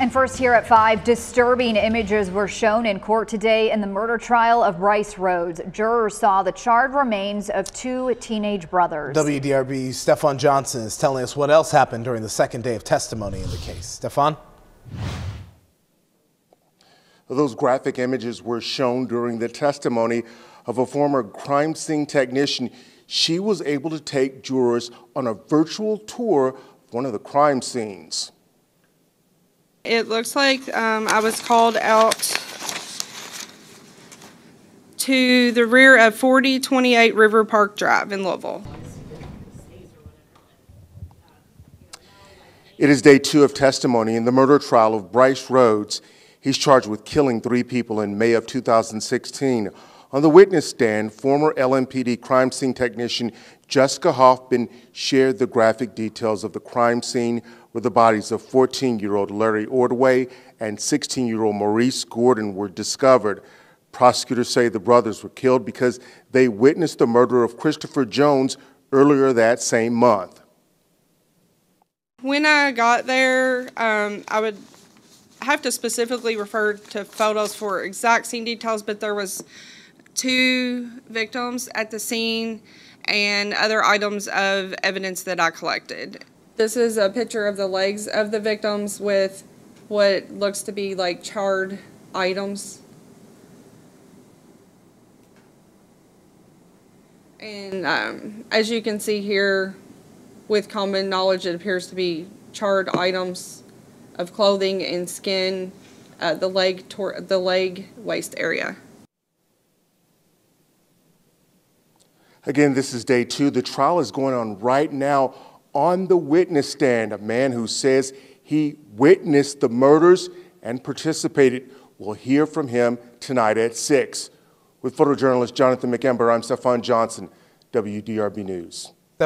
And first here at 5, disturbing images were shown in court today in the murder trial of Brice Rhodes. Jurors saw the charred remains of two teenage brothers. WDRB's Stefan Johnson is telling us what else happened during the second day of testimony in the case. Stefan? Those graphic images were shown during the testimony of a former crime scene technician. She was able to take jurors on a virtual tour of one of the crime scenes. It looks like I was called out to the rear of 4028 River Park Drive in Louisville. It is day 2 of testimony in the murder trial of Brice Rhodes. He's charged with killing 3 people in May of 2016. On the witness stand, former LMPD crime scene technician Jessica Hoffman shared the graphic details of the crime scene where the bodies of 14-year-old Larry Ordway and 16-year-old Maurice Gordon were discovered. Prosecutors say the brothers were killed because they witnessed the murder of Christopher Jones earlier that same month. When I got there, I would have to specifically refer to photos for exact scene details, but there was 2 victims at the scene and other items of evidence that I collected. This is a picture of the legs of the victims with what looks to be like charred items. And as you can see here, with common knowledge, it appears to be charred items of clothing and skin, the leg waist area. Again, this is day 2. The trial is going on right now. On the witness stand, a man who says he witnessed the murders and participated. We'll hear from him tonight at 6. With photojournalist Jonathan McEmber, I'm Stefan Johnson, WDRB News.